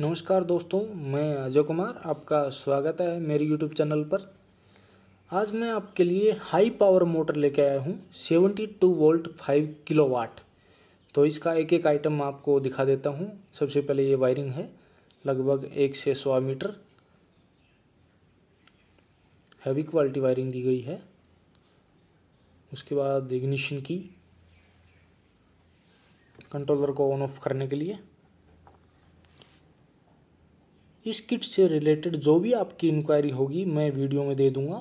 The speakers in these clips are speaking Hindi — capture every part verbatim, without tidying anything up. नमस्कार दोस्तों, मैं अजय कुमार, आपका स्वागत है मेरे YouTube चैनल पर। आज मैं आपके लिए हाई पावर मोटर लेके आया हूँ, बहत्तर वोल्ट पाँच किलोवाट। तो इसका एक एक आइटम आपको दिखा देता हूँ। सबसे पहले ये वायरिंग है, लगभग एक से सौ मीटर हैवी क्वालिटी वायरिंग दी गई है। उसके बाद इग्निशन की, कंट्रोलर को ऑन ऑफ करने के लिए। इस किट से रिलेटेड जो भी आपकी इंक्वायरी होगी मैं वीडियो में दे दूंगा।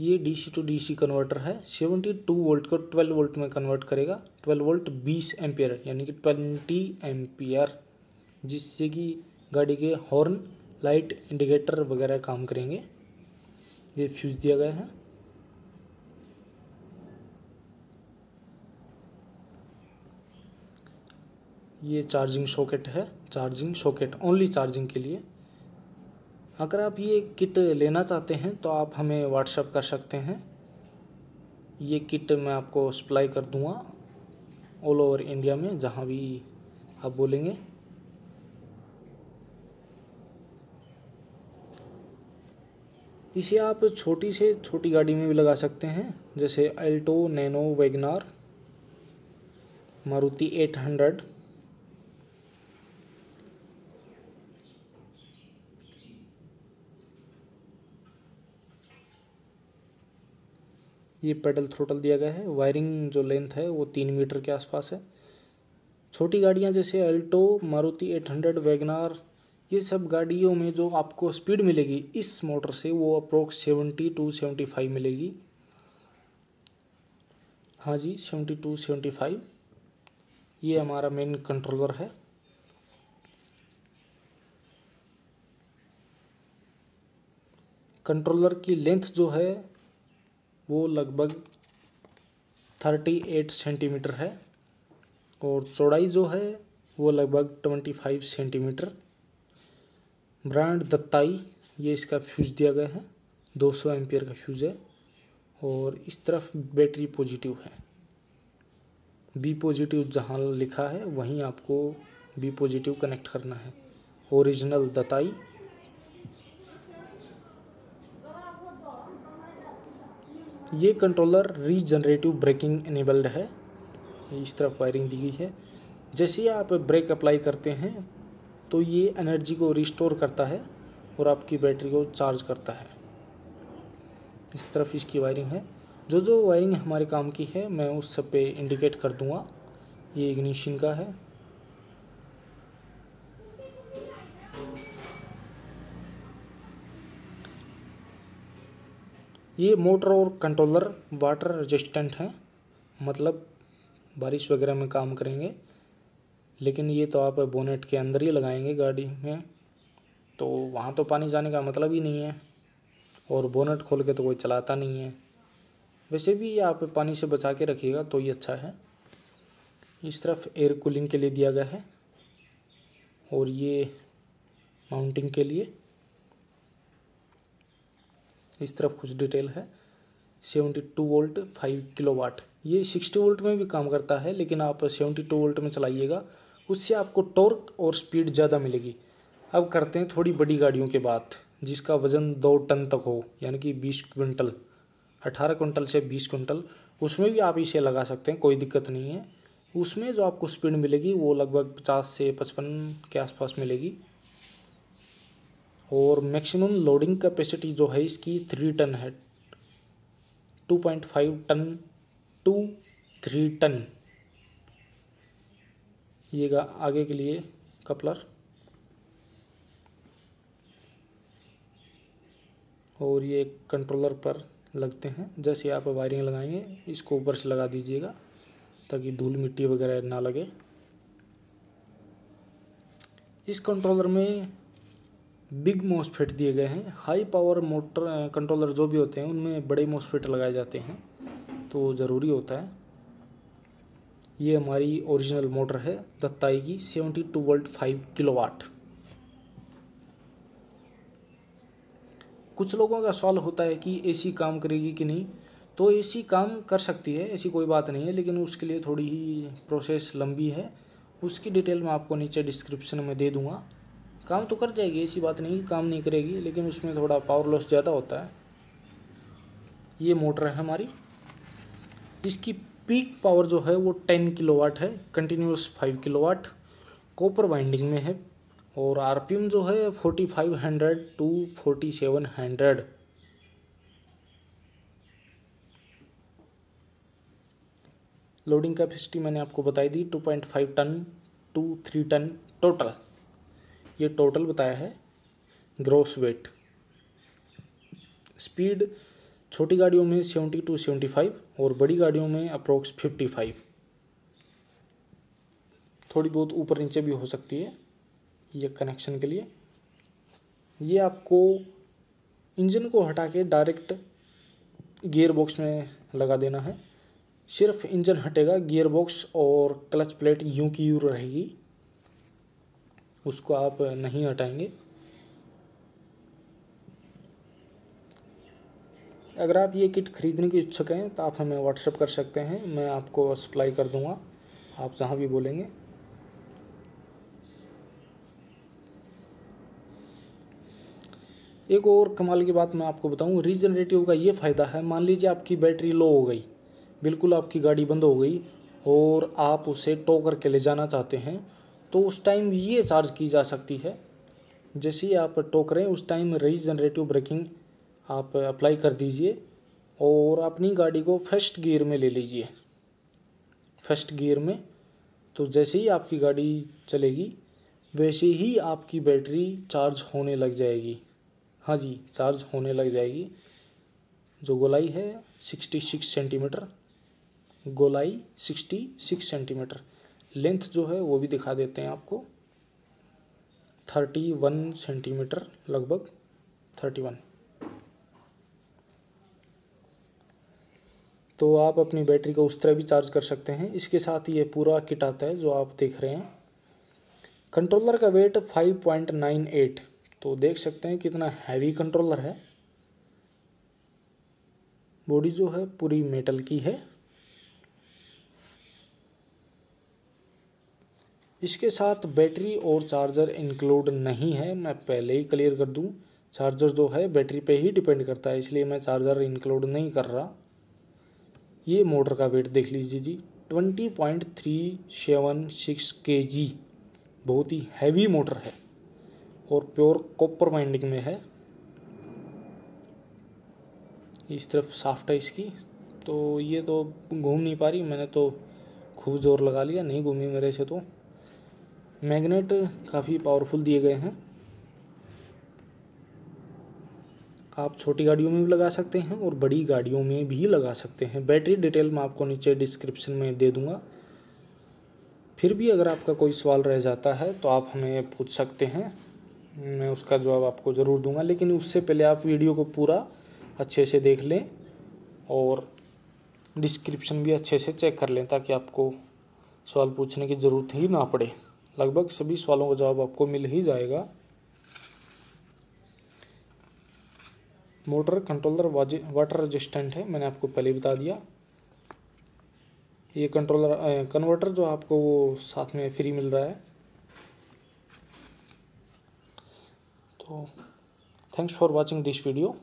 ये डीसी टू डीसी कन्वर्टर है, बहत्तर वोल्ट को बारह वोल्ट में कन्वर्ट करेगा। बारह वोल्ट बीस एम्पियर यानी कि बीस एम्पियर, जिससे कि गाड़ी के हॉर्न, लाइट, इंडिकेटर वगैरह काम करेंगे। ये फ्यूज़ दिया गया है। ये चार्जिंग सॉकेट है, चार्जिंग सॉकेट ओनली चार्जिंग के लिए। अगर आप ये किट लेना चाहते हैं तो आप हमें व्हाट्सएप कर सकते हैं। ये किट मैं आपको सप्लाई कर दूंगा ऑल ओवर इंडिया में, जहां भी आप बोलेंगे। इसे आप छोटी से छोटी गाड़ी में भी लगा सकते हैं, जैसे अल्टो, नैनो, वैगनार, मारुति आठ सौ। ये पेडल थ्रोटल दिया गया है। वायरिंग जो लेंथ है वो तीन मीटर के आसपास है। छोटी गाड़ियां जैसे अल्टो, मारुति आठ सौ, वैगनार, ये सब गाड़ियों में जो आपको स्पीड मिलेगी इस मोटर से वो अप्रोक्स सत्तर टू पचहत्तर मिलेगी। हाँ जी, बहत्तर पचहत्तर। ये हमारा मेन कंट्रोलर है। कंट्रोलर की लेंथ जो है वो लगभग अड़तीस सेंटीमीटर है और चौड़ाई जो है वो लगभग पच्चीस सेंटीमीटर। ब्रांड दत्ताई। ये इसका फ्यूज़ दिया गया है, दो सौ एम्पियर का फ्यूज़ है। और इस तरफ बैटरी पॉजिटिव है, बी पॉजिटिव जहाँ लिखा है वहीं आपको बी पॉजिटिव कनेक्ट करना है। ओरिजिनल दत्ताई। ये कंट्रोलर रीजनरेटिव ब्रेकिंग इनेबल्ड है। इस तरफ वायरिंग दी गई है। जैसे ही आप ब्रेक अप्लाई करते हैं तो ये एनर्जी को रिस्टोर करता है और आपकी बैटरी को चार्ज करता है। इस तरफ इसकी वायरिंग है। जो जो वायरिंग हमारे काम की है मैं उस सब पे इंडिकेट कर दूंगा। ये इग्निशन का है। ये मोटर और कंट्रोलर वाटर रेजिस्टेंट हैं, मतलब बारिश वगैरह में काम करेंगे। लेकिन ये तो आप बोनेट के अंदर ही लगाएंगे गाड़ी में, तो वहाँ तो पानी जाने का मतलब ही नहीं है। और बोनेट खोल के तो कोई चलाता नहीं है। वैसे भी ये आप पानी से बचा के रखिएगा तो ये अच्छा है। इस तरफ एयर कूलिंग के लिए दिया गया है और ये माउंटिंग के लिए। इस तरफ कुछ डिटेल है। बहत्तर वोल्ट पाँच किलोवाट। ये साठ वोल्ट में भी काम करता है, लेकिन आप बहत्तर वोल्ट में चलाइएगा, उससे आपको टॉर्क और स्पीड ज़्यादा मिलेगी। अब करते हैं थोड़ी बड़ी गाड़ियों के बात, जिसका वज़न दो टन तक हो, यानी कि बीस क्विंटल, अठारह क्विंटल से बीस क्विंटल, उसमें भी आप इसे लगा सकते हैं, कोई दिक्कत नहीं है। उसमें जो आपको स्पीड मिलेगी वो लगभग पचास से पचपन के आसपास मिलेगी। और मैक्सिमम लोडिंग कैपेसिटी जो है इसकी थ्री टन है, two point five ton to three ton. ये आगे के लिए कपलर। और ये कंट्रोलर पर लगते हैं। जैसे आप वायरिंग लगाएंगे इसको ऊपर से लगा दीजिएगा ताकि धूल मिट्टी वगैरह ना लगे। इस कंट्रोलर में बिग मॉस्फेट दिए गए हैं। हाई पावर मोटर कंट्रोलर जो भी होते हैं उनमें बड़े मॉस्फेट लगाए जाते हैं, तो ज़रूरी होता है। ये हमारी ओरिजिनल मोटर है दत्ताई की, बहत्तर वोल्ट पाँच किलोवाट। कुछ लोगों का सवाल होता है कि एसी काम करेगी कि नहीं, तो एसी काम कर सकती है, ऐसी कोई बात नहीं है। लेकिन उसके लिए थोड़ी ही प्रोसेस लंबी है उसकी डिटेल मैं आपको नीचे डिस्क्रिप्शन में दे दूँगा। काम तो कर जाएगी, ऐसी बात नहीं कि काम नहीं करेगी, लेकिन उसमें थोड़ा पावर लॉस ज़्यादा होता है। ये मोटर है हमारी, इसकी पीक पावर जो है वो टेन किलोवाट है, continuous five kilowatt, copper winding में है, और आरपीएम जो है forty five hundred to forty seven hundred. Loading capacity मैंने आपको बताई the two point five ton to three ton total, ये टोटल बताया है ग्रॉस वेट। स्पीड छोटी गाड़ियों में सेवेंटी टू सेवेंटी फाइव और बड़ी गाड़ियों में अप्रोक्स फिफ्टी फाइव, थोड़ी बहुत ऊपर नीचे भी हो सकती है। ये कनेक्शन के लिए, ये आपको इंजन को हटा के डायरेक्ट गियर बॉक्स में लगा देना है। सिर्फ इंजन हटेगा, गियर बॉक्स और क्लच प्लेट यूं की यूं रहेगी, उसको आप नहीं हटाएंगे। अगर आप ये किट खरीदने के इच्छुक हैं तो आप हमें व्हाट्सएप कर सकते हैं, मैं आपको सप्लाई कर दूंगा, आप जहां भी बोलेंगे। एक और कमाल की बात मैं आपको बताऊं, रीजनरेटिव का ये फ़ायदा है, मान लीजिए आपकी बैटरी लो हो गई, बिल्कुल आपकी गाड़ी बंद हो गई और आप उसे टो करके ले जाना चाहते हैं, तो उस टाइम ये चार्ज की जा सकती है। जैसे ही आप टो करें उस टाइम रीजनरेटिव ब्रेकिंग आप अप्लाई कर दीजिए और अपनी गाड़ी को फर्स्ट गियर में ले लीजिए, फर्स्ट गियर में। तो जैसे ही आपकी गाड़ी चलेगी वैसे ही आपकी बैटरी चार्ज होने लग जाएगी। हाँ जी, चार्ज होने लग जाएगी। जो गोलाई है सिक्सटी सिक्स सेंटीमीटर, गोलाई सिक्सटी सिक्स सेंटीमीटर, लेंथ जो है वो भी दिखा देते हैं आपको, थर्टी वन सेंटीमीटर लगभग, थर्टी वन। तो आप अपनी बैटरी को उस तरह भी चार्ज कर सकते हैं। इसके साथ ये पूरा किट आता है जो आप देख रहे हैं। कंट्रोलर का weight five point nine eight, तो देख सकते हैं कितना हैवी कंट्रोलर है। बॉडी जो है पूरी मेटल की है। इसके साथ बैटरी और चार्जर इंक्लूड नहीं है, मैं पहले ही क्लियर कर दूं। चार्जर जो है बैटरी पे ही डिपेंड करता है, इसलिए मैं चार्जर इंक्लूड नहीं कर रहा। ये मोटर का वेट देख लीजिए जी, twenty point three seven six K G, बहुत ही हैवी मोटर है और प्योर कॉपर वाइंडिंग में है। इस तरफ साफ्ट है इसकी, तो ये तो घूम नहीं पा रही, मैंने तो खूब जोर लगा लिया, नहीं घूमी मेरे से। तो मैग्नेट काफ़ी पावरफुल दिए गए हैं, आप छोटी गाड़ियों में भी लगा सकते हैं और बड़ी गाड़ियों में भी लगा सकते हैं। बैटरी डिटेल मैं आपको नीचे डिस्क्रिप्शन में दे दूँगा। फिर भी अगर आपका कोई सवाल रह जाता है तो आप हमें पूछ सकते हैं, मैं उसका जवाब आपको ज़रूर दूंगा, लेकिन उससे पहले आप वीडियो को पूरा अच्छे से देख लें और डिस्क्रिप्शन भी अच्छे से चेक कर लें, ताकि आपको सवाल पूछने की ज़रूरत ही ना पड़े। लगभग सभी सवालों का जवाब आपको मिल ही जाएगा। मोटर कंट्रोलर वाटर रेजिस्टेंट है, मैंने आपको पहले बता दिया। ये कंट्रोलर कन्वर्टर जो आपको वो साथ में फ्री मिल रहा है। So, thanks for watching this video.